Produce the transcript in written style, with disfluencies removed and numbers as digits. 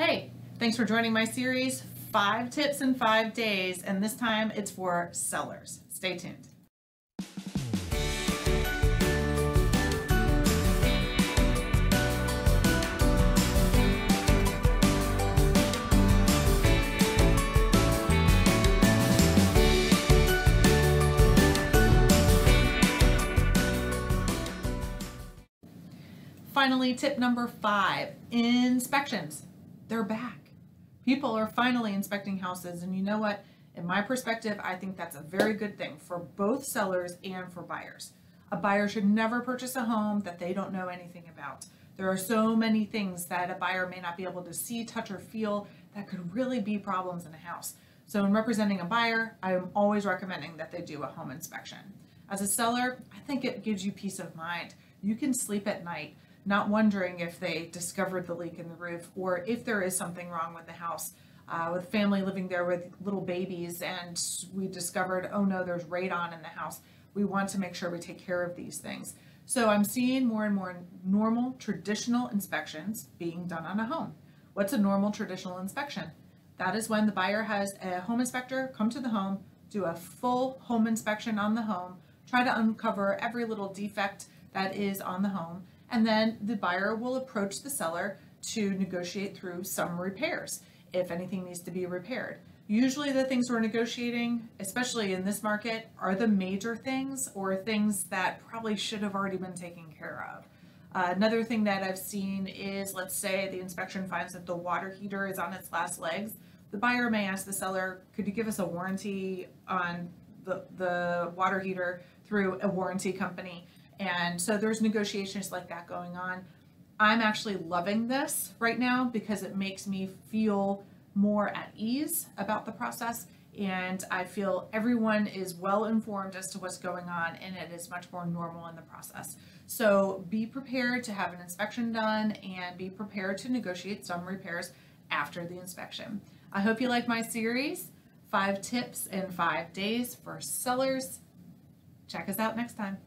Hey, thanks for joining my series, 5 Tips in 5 Days, and this time it's for sellers. Stay tuned. Finally, tip number 5, inspections. They're back. People are finally inspecting houses, and you know what? In my perspective, I think that's a very good thing for both sellers and for buyers. A buyer should never purchase a home that they don't know anything about. There are so many things that a buyer may not be able to see, touch, or feel that could really be problems in a house. So in representing a buyer, I am always recommending that they do a home inspection. As a seller, I think it gives you peace of mind. You can sleep at night, not wondering if they discovered the leak in the roof or if there is something wrong with the house, with family living there with little babies and we discovered, oh no, there's radon in the house. We want to make sure we take care of these things. So I'm seeing more and more normal, traditional inspections being done on a home. What's a normal, traditional inspection? That is when the buyer has a home inspector come to the home, do a full home inspection on the home, try to uncover every little defect that is on the home, and then the buyer will approach the seller to negotiate through some repairs, if anything needs to be repaired. Usually the things we're negotiating, especially in this market, are the major things or things that probably should have already been taken care of. Another thing that I've seen is, let's say the inspection finds that the water heater is on its last legs. The buyer may ask the seller, could you give us a warranty on the water heater through a warranty company? And so there's negotiations like that going on. I'm actually loving this right now because it makes me feel more at ease about the process. And I feel everyone is well informed as to what's going on, and it is much more normal in the process. So be prepared to have an inspection done and be prepared to negotiate some repairs after the inspection. I hope you like my series, 5 Tips in 5 Days for Sellers. Check us out next time.